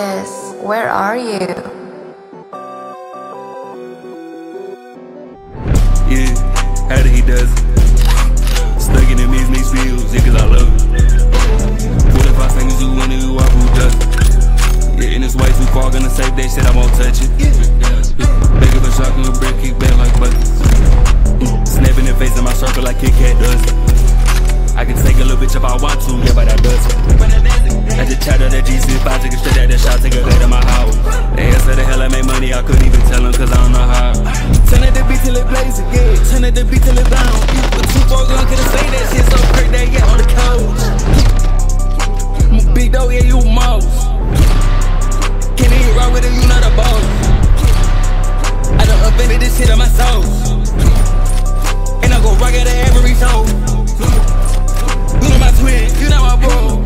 Marcus, where are you? Yeah, how did he does it? Stuck in them these fields, yeah, cause I love it. What if I think you win it, who I who does it? Yeah, and it's way too far, gonna save that shit, I won't touch it. Big up a shock and a brick, kick back like buckets. Snapping the face in my circle like Kit Kat does it. I can take a little bitch if I want to, yeah, but I does it. I just chatted on that GC5, take a straight at that shot, take a cut in my house. They asked how the hell I made money, I couldn't even tell them cause I don't know how. Turn at the beat till it blazes, yeah, turn at the beat till it bounce. But too far gone, couldn't say that shit, so break that, yeah, on the couch. I'm a big dog, yeah, you a mouse. Can't even rock with it, you not a boss. I done offended this shit on my soul. And I go rock at every show. You know my twin, you know my bro.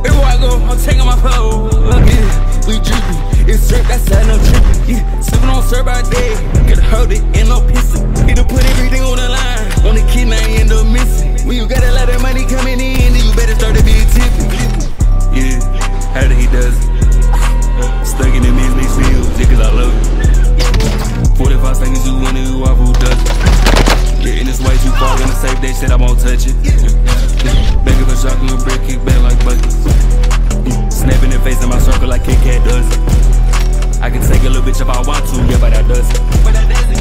Everywhere I go, I'm taking my pole. Look it, we droopy. It's drip, that's how I'm trippin'. Yeah, sippin' on syrup all day. Could hold it and no pissin'. Need to put everything on the line. On the kid, now I end up missin'. When you got a lot of money comin' in, then you better start to be tippin'. Yeah, how did he does it? Stuck in them measly fields, yeah, cause I love it. 45 seconds, you wonder who I who does it. Yeah, and it's way too far, gonna save that shit, I won't touch it. Back of a shock and a brick, kick back like buckets. Snapping the face in my circle like Kit Kat does it. I can take a little bitch if I want to, yeah, but I does it.